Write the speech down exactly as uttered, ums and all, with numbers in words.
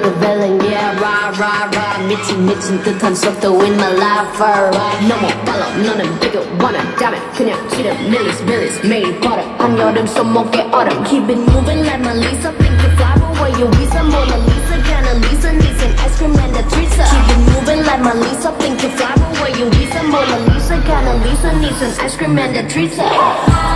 like a villain, yeah, rah, rah, rah. Mitchy, mitchy, 듯한 속도 in my lover. 너무 빨라, 너는 되게 원한다면 그냥 기름, millies, millies, 매일 걸어. 한여름 손목에 얼음. Keep it moving like my Lisa, think you fly, but where you Lisa, Mona Lisa, kinda Lisa, needs an ice cream and a treatza. Keep it moving like my Lisa, think you fly, but where you Lisa, Mona Lisa, kinda Lisa, needs an ice cream and a treatza.